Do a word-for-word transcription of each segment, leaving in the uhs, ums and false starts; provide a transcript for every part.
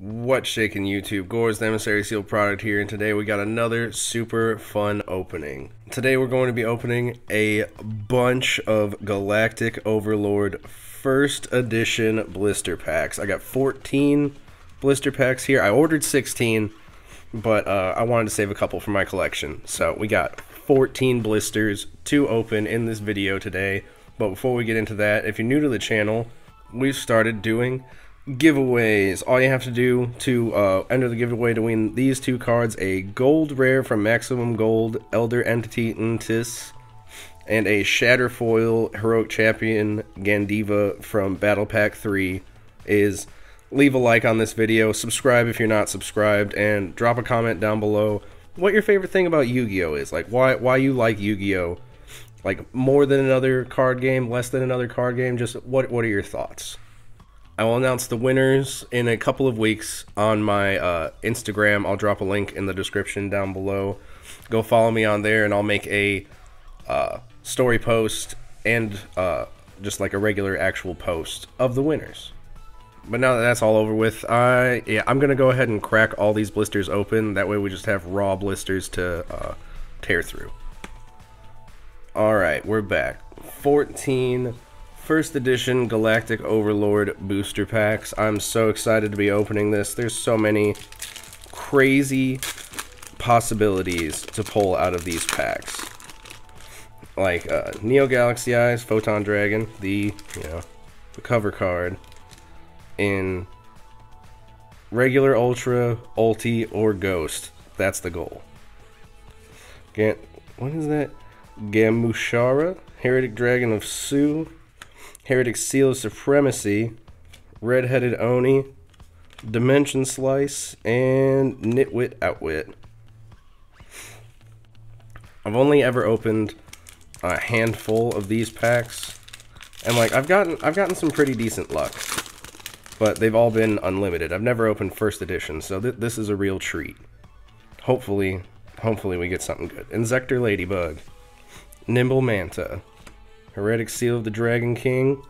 What's shaking YouTube? Gore's the Emissary Seal product here, and today we got another super fun opening. Today we're going to be opening a bunch of Galactic Overlord first edition blister packs. I got fourteen blister packs here. I ordered sixteen, but uh, I wanted to save a couple for my collection. So we got fourteen blisters to open in this video today. But before we get into that, if you're new to the channel, we've started doing giveaways. All you have to do to uh, enter the giveaway to win these two cards: a gold rare from Maximum Gold Elder Entity Ntis, and a Shatterfoil Heroic Champion Gandiva from Battle Pack three. Is leave a like on this video, subscribe if you're not subscribed, and drop a comment down below what your favorite thing about Yu-Gi-Oh is, like why why you like Yu-Gi-Oh, like more than another card game, less than another card game, just what what are your thoughts. I will announce the winners in a couple of weeks on my uh, Instagram. I'll drop a link in the description down below. Go follow me on there, and I'll make a uh, story post and uh, just like a regular actual post of the winners. But now that that's all over with, I yeah, I'm gonna go ahead and crack all these blisters open. That way, we just have raw blisters to uh, tear through. All right, we're back. fourteen. First edition Galactic Overlord booster packs. I'm so excited to be opening this. There's so many crazy possibilities to pull out of these packs. Like uh, Neo Galaxy Eyes, Photon Dragon, the you know the cover card in regular, Ultra, Ulti, or Ghost. That's the goal. Get what is that? Gamushara, Heretic Dragon of Sioux, Heretic Seal of Supremacy, Redheaded Oni, Dimension Slice, and Nitwit Outwit. I've only ever opened a handful of these packs, and like I've gotten I've gotten some pretty decent luck, but they've all been unlimited. I've never opened first edition, so th this is a real treat. Hopefully, hopefully we get something good. Insector Ladybug, Nimble Manta, Heretic Seal of the Dragon King,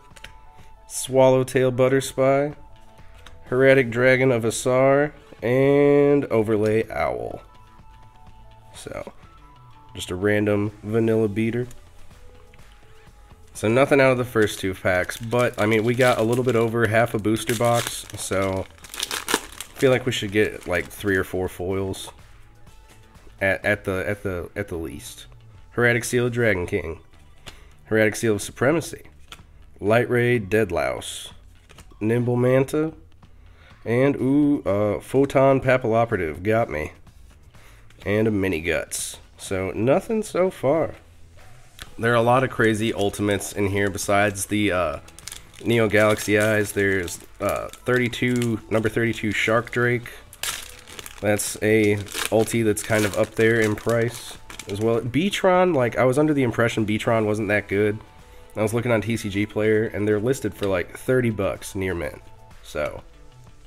Swallowtail Butterspy, Heretic Dragon of Asar, and Overlay Owl. So, just a random vanilla beater. So nothing out of the first two packs, but I mean we got a little bit over half a booster box, so I feel like we should get like three or four foils at at the at the at the least. Heretic Seal of Dragon King, Heretic Seal of Supremacy, Light Ray Deadlouse, Nimble Manta, and ooh, uh, Photon Papilloperative, got me, and a Mini Guts. So nothing so far. There are a lot of crazy ultimates in here besides the uh, Neo Galaxy Eyes. There's uh, thirty-two number thirty-two Shark Drake. That's a ulti that's kind of up there in price as well. B-Tron, like I was under the impression B-Tron wasn't that good. I was looking on T C G Player, and they're listed for like thirty bucks near mint. So,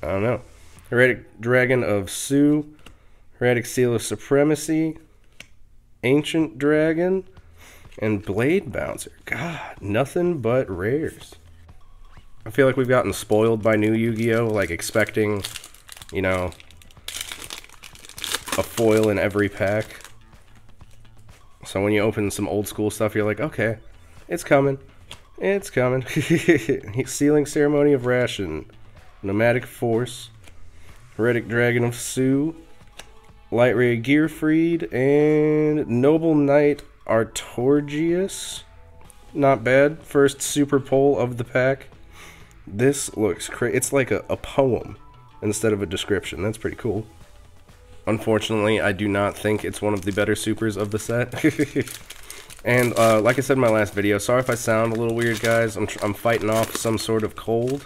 I don't know. Heretic Dragon of Sioux, Heretic Seal of Supremacy, Ancient Dragon, and Blade Bouncer. God, nothing but rares. I feel like we've gotten spoiled by new Yu-Gi-Oh, like expecting, you know, a foil in every pack. So when you open some old school stuff, you're like, okay, it's coming, it's coming. Sealing Ceremony of Ration, Nomadic Force, Heretic Dragon of Sioux, Lightray Gearfried, and Noble Knight Artorigus. Not bad. First super pull of the pack. This looks crazy. It's like a, a poem instead of a description. That's pretty cool. Unfortunately, I do not think it's one of the better supers of the set. And uh, like I said in my last video, sorry if I sound a little weird, guys. I'm, tr I'm fighting off some sort of cold.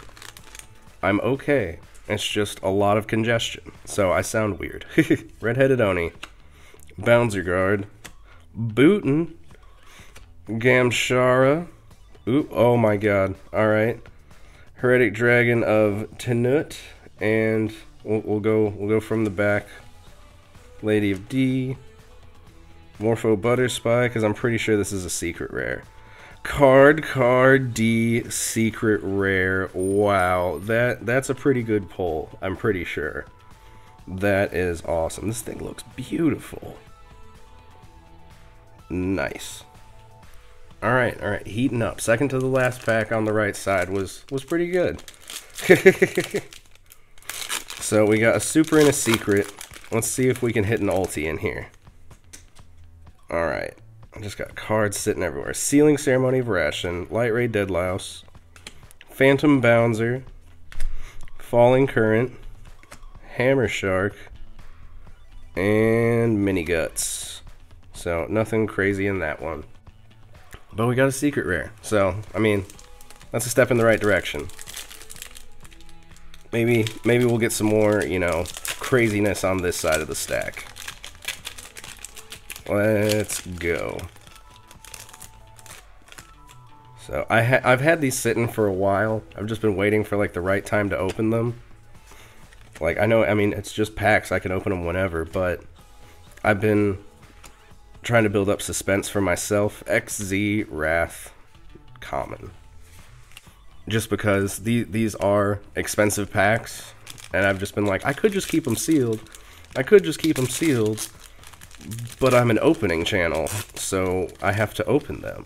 I'm okay. It's just a lot of congestion, so I sound weird. Redheaded Oni, Bouncer Guard, Booten, Gamushara. Ooh, oh my god. All right. Heretic Dragon of Tenut, and we'll, we'll go. We'll go from the back. Lady of D, Morpho Butterspy, because I'm pretty sure this is a secret rare. Card Card D Secret Rare. Wow, that that's a pretty good pull, I'm pretty sure. That is awesome. This thing looks beautiful. Nice. All right, all right, heating up. Second to the last pack on the right side was, was pretty good. So we got a super and a secret. Let's see if we can hit an ulti in here. All right, I just got cards sitting everywhere. Sealing Ceremony of Ration, Light Ray Deadlouse, Phantom Bouncer, Falling Current, Hammer Shark, and Mini Guts. So nothing crazy in that one. But we got a secret rare, so I mean, that's a step in the right direction. Maybe, maybe we'll get some more, you know, craziness on this side of the stack. Let's go. So I ha I've had these sitting for a while. I've just been waiting for like the right time to open them. Like I know, I mean, it's just packs. I can open them whenever, but I've been trying to build up suspense for myself. X Z Wrath Common. Just because the, these are expensive packs, and I've just been like, I could just keep them sealed. I could just keep them sealed, but I'm an opening channel, so I have to open them.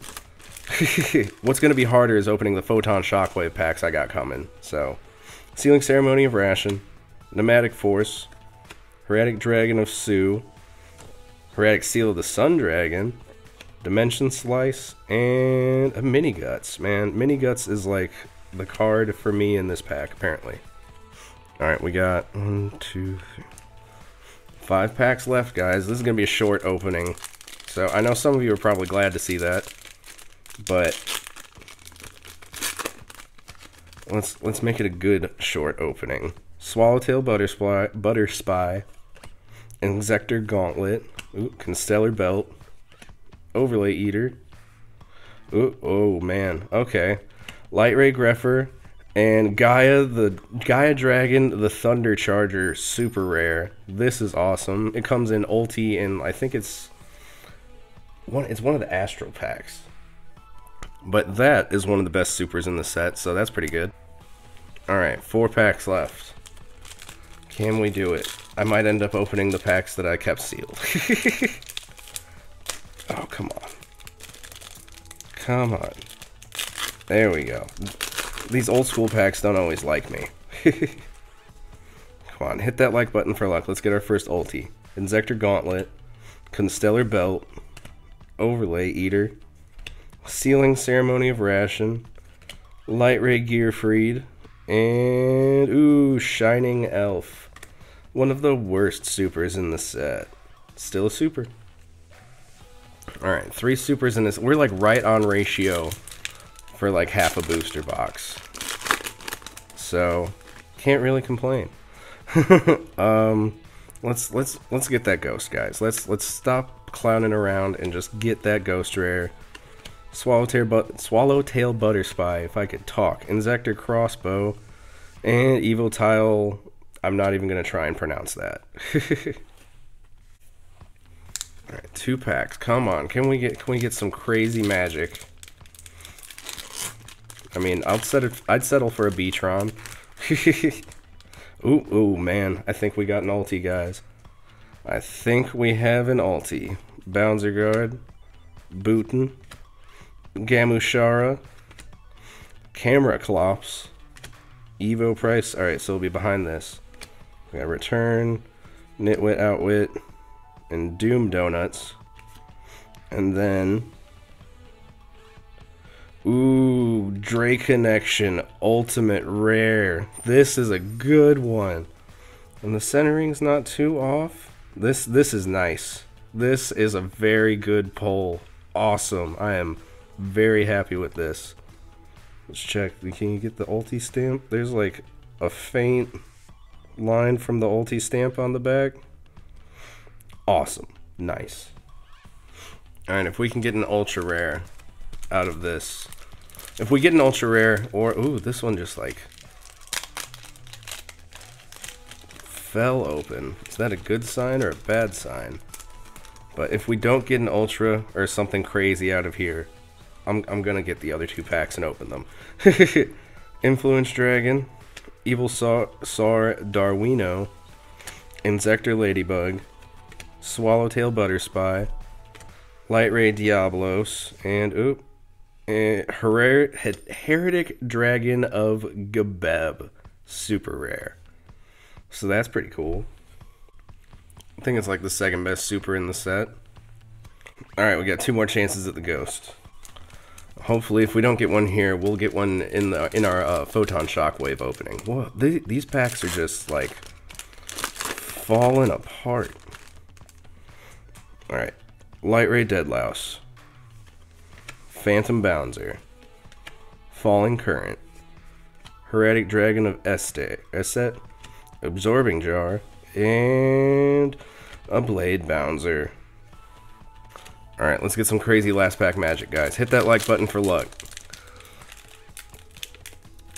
What's going to be harder is opening the Photon Shockwave packs I got coming. So, Sealing Ceremony of Ration, Nomadic Force, Heretic Dragon of Sioux, Heretic Seal of the Sun Dragon, Dimension Slice, and a Mini Guts. Man, Mini Guts is like the card for me in this pack, apparently. Alright, we got one, two, three, five packs left, guys. This is going to be a short opening. So I know some of you are probably glad to see that, but let's let's make it a good short opening. Swallowtail Butterspy, Butterspy, Inzektor Gauntlet, ooh, Constellar Belt, Overlay Eater. Ooh, oh man, okay. Lightray Gearfried and Gaia the Gaia Dragon the Thunder Charger super rare. This is awesome. It comes in ulti, and I think it's one. It's one of the Astral packs. But that is one of the best supers in the set, so that's pretty good. All right, four packs left. Can we do it? I might end up opening the packs that I kept sealed. Oh, come on. Come on. There we go. These old school packs don't always like me. Come on, hit that like button for luck. Let's get our first ulti. Inzektor Gauntlet, Constellar Belt, Overlay Eater, Sealing Ceremony of Ration, Lightray Gearfried, and ooh, Shining Elf. One of the worst supers in the set. Still a super. Alright, three supers in this. We're like right on ratio for like half a booster box. So, can't really complain. um, let's let's let's get that ghost, guys. Let's let's stop clowning around and just get that ghost rare. Swallowtail but Swallowtail Butterspy, if I could talk. Inzektor Crossbow and Evil Tile. I'm not even going to try and pronounce that. All right, two packs. Come on. Can we get can we get some crazy magic? I mean, I'll set it, I'd settle for a B-Tron. Ooh, ooh, man. I think we got an ulti, guys. I think we have an ulti. Bouncer Guard, Booten, Gamushara, Camera Clops, Evo Price. All right, so we'll be behind this. We got Return, Nitwit Outwit, and Doom Donuts. And then, ooh, Dre Connection, Ultimate Rare. This is a good one. And the centering's not too off. This, this is nice. This is a very good pull. Awesome. I am very happy with this. Let's check. Can you get the ulti stamp? There's like a faint line from the ulti stamp on the back. Awesome. Nice. Alright, if we can get an ultra rare out of this. If we get an ultra rare, or ooh, this one just like fell open. Is that a good sign or a bad sign? But if we don't get an ultra or something crazy out of here, I'm, I'm gonna get the other two packs and open them. Influence Dragon, Evil Sar, Sar Darwino, Insector Ladybug, Swallowtail Butterspy, Light Ray Deadlouse, and oop, and Her Heretic Dragon of Gabeb, super rare. So that's pretty cool. I think it's like the second best super in the set. Alright, we got two more chances at the ghost. Hopefully, if we don't get one here, we'll get one in the in our uh, Photon Shockwave opening. Whoa, they, these packs are just like falling apart. Alright, Light Ray Deadlouse, Phantom Bouncer, Falling Current, Heretic Dragon of Este, Eset, Absorbing Jar, and a Blade Bouncer. Alright, let's get some crazy last pack magic, guys. Hit that like button for luck.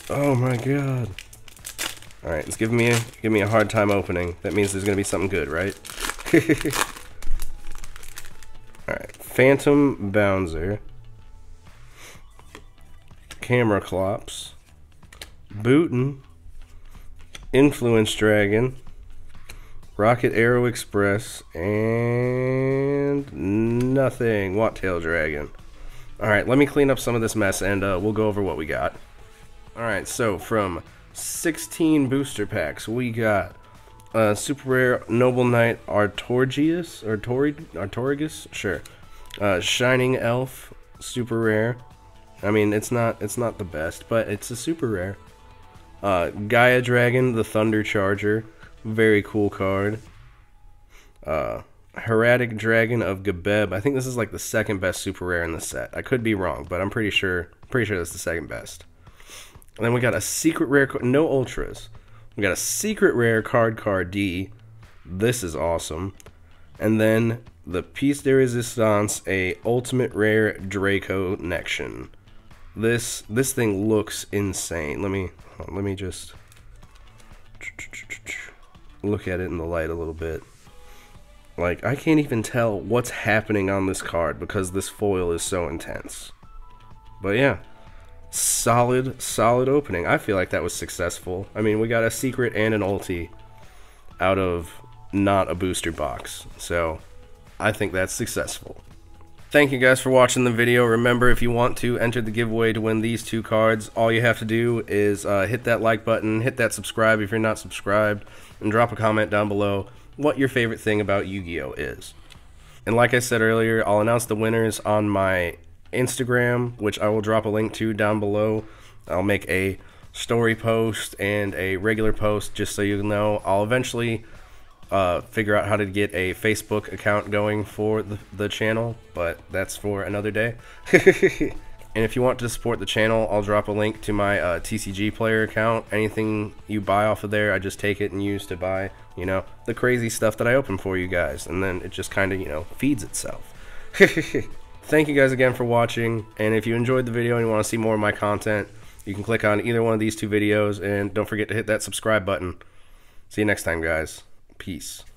Oh my god. Alright, it's giving me a, give me a hard time opening. That means there's going to be something good, right? Alright, Phantom Bouncer, Camera Clops, Booten, Influence Dragon, Rocket Arrow Express, and nothing. Wattail Dragon. Alright, let me clean up some of this mess and uh, we'll go over what we got. Alright, so from sixteen booster packs, we got uh, Super Rare Noble Knight Artorigus, Artorigus? Sure. Uh, Shining Elf, Super Rare. I mean, it's not, it's not the best, but it's a Super Rare. Uh, Gaia Dragon the Thunder Charger. Very cool card. Uh, Heretic Dragon of Gabeb. I think this is like the second best super rare in the set. I could be wrong, but I'm pretty sure pretty sure that's the second best. And then we got a secret rare, no ultras. We got a secret rare Card Card D. This is awesome. And then the piece de resistance, a ultimate rare Draco Nexion. This this thing looks insane. Let me let me just look at it in the light a little bit. Like, I can't even tell what's happening on this card because this foil is so intense. But yeah, solid, solid opening. I feel like that was successful. I mean, we got a secret and an ulti out of not a booster box, so I think that's successful. Thank you guys for watching the video. Remember, if you want to enter the giveaway to win these two cards, all you have to do is uh, hit that like button, hit that subscribe if you're not subscribed, and drop a comment down below what your favorite thing about Yu-Gi-Oh! Is. And like I said earlier, I'll announce the winners on my Instagram, which I will drop a link to down below. I'll make a story post and a regular post just so you know. I'll eventually Uh, figure out how to get a Facebook account going for the, the channel, but that's for another day. And if you want to support the channel, I'll drop a link to my uh, T C G Player account. Anything you buy off of there, I just take it and use to buy, you know, the crazy stuff that I open for you guys, and then it just kind of, you know, feeds itself. Thank you guys again for watching, and if you enjoyed the video and you want to see more of my content, you can click on either one of these two videos, and don't forget to hit that subscribe button. See you next time, guys. Peace.